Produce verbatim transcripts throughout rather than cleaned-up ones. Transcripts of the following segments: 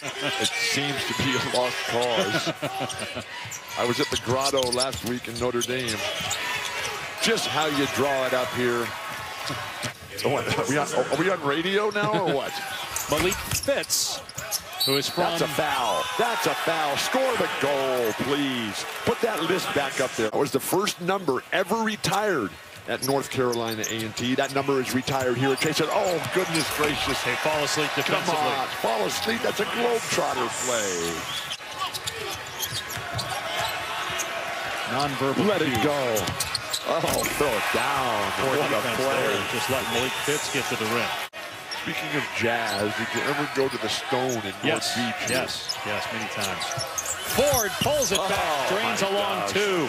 It seems to be a lost cause. I was at the Grotto last week in Notre Dame. Just how you draw it up here. Oh, are, we on, are we on radio now or what? Malik Fitts, who is from... That's a foul. That's a foul. Score the goal, please. Put that list back up there. It was the first number ever retired at North Carolina A and T. That number is retired here at Chase. Oh, goodness gracious. They fall asleep defensively. Come on, fall asleep. That's a Globetrotter play. Non-verbal. Let it go. Oh, throw it down. What a play. Just let Malik Fitts get to the rim. Speaking of jazz, did you ever go to the Stone in yes, North Beach? Yes, yes, many times. Ford pulls it oh, back, drains along gosh. two.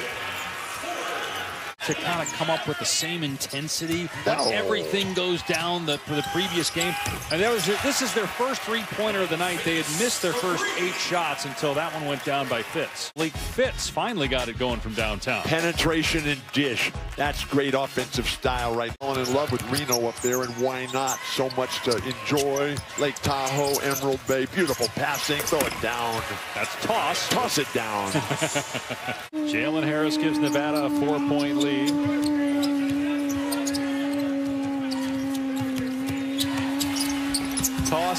To kind of come up with the same intensity when no. everything goes down the, for the previous game. And there was a, this is their first three-pointer of the night. They had missed their first eight shots until that one went down by Fitts. Malik Fitts finally got it going from downtown. Penetration and dish. That's great offensive style right now. I'm in love with Reno up there, and why not? So much to enjoy. Lake Tahoe, Emerald Bay. Beautiful passing. Throw it down. That's toss. Toss it down. Jaylen Harris gives Nevada a four-point lead. Toss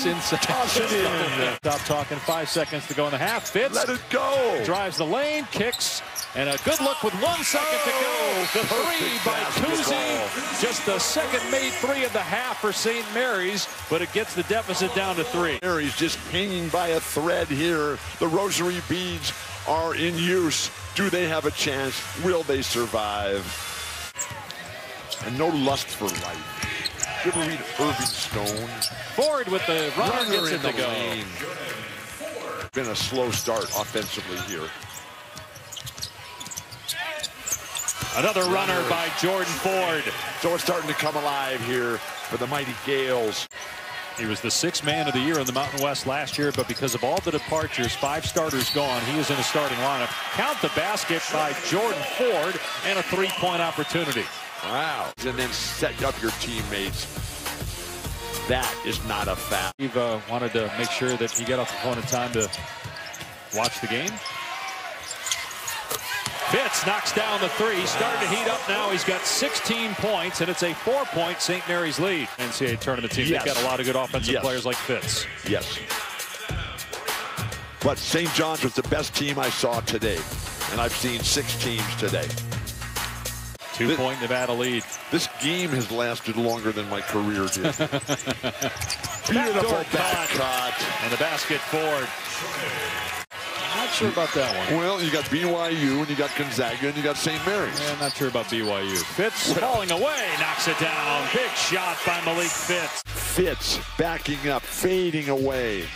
inside. Toss it in. Stop talking. Five seconds to go in the half. Fitz. Let it go. Drives the lane. Kicks. And a good look with one second to go. The three by Cousy. Just the second made three of the half for Saint Mary's, but it gets the deficit down to three. Mary's just hanging by a thread here. The rosary beads are in use. Do they have a chance? Will they survive? And no lust for life. You ever read Irving Stone? Ford with the runner, runner gets it to go. Lane. Been a slow start offensively here. Another runner, runner by Jordan Ford. So it's starting to come alive here for the mighty Gaels. He was the sixth man of the year in the Mountain West last year, but because of all the departures, five starters gone, he was in the starting lineup. Count the basket by Jordan Ford and a three-point opportunity. Wow. And then set up your teammates. That is not a foul. We've uh, wanted to make sure that he got off the phone in time to watch the game. Fitz knocks down the three, starting to heat up now. He's got sixteen points, and it's a four-point Saint Mary's lead. N C double A tournament team, yes. They've got a lot of good offensive yes. players like Fitz. Yes. But Saint John's was the best team I saw today, and I've seen six teams today. Two-point Nevada lead. This game has lasted longer than my career did. Beautiful back cut. And the basket forward. Not sure about that one. Well, you got B Y U, and you got Gonzaga, and you got Saint Mary's. Yeah, not sure about B Y U. Fitz falling away, knocks it down. Big shot by Malik Fitz. Fitz backing up, fading away.